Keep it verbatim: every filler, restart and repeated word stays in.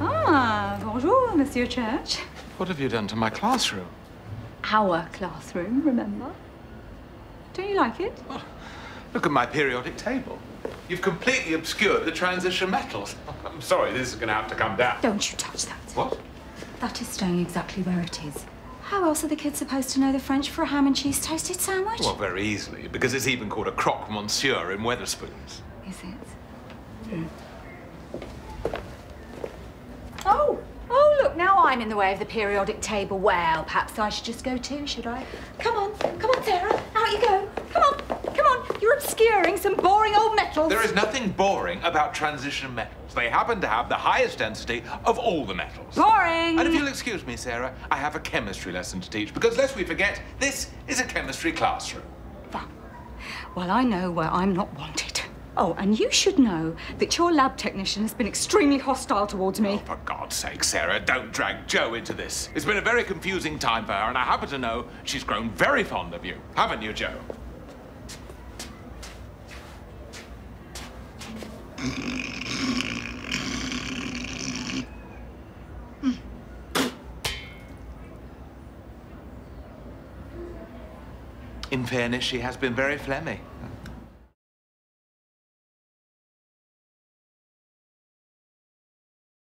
Ah, bonjour, Monsieur Church. What have you done to my classroom? Our classroom, remember? Don't you like it? Well, look at my periodic table. You've completely obscured the transition metals. I'm sorry, this is going to have to come down. Don't you touch that. What? That is staying exactly where it is. How else are the kids supposed to know the French for a ham and cheese toasted sandwich? Well, very easily, because it's even called a croque-monsieur in Wetherspoons. Is it? Mm. Oh! Oh, look, now I'm in the way of the periodic table. Well, perhaps I should just go too, should I? Come on, come on, Sarah, out you go. Come on, come on, you're obscuring some boring old metals. There is nothing boring about transition metals. They happen to have the highest density of all the metals. Boring! And if you'll excuse me, Sarah, I have a chemistry lesson to teach, because lest we forget, this is a chemistry classroom. Well, well I know where I'm not wanted. Oh, and you should know that your lab technician has been extremely hostile towards me. Oh, for God's sake, Sarah, don't drag Jo into this. It's been a very confusing time for her, and I happen to know she's grown very fond of you. Haven't you, Jo? In fairness, she has been very phlegmy.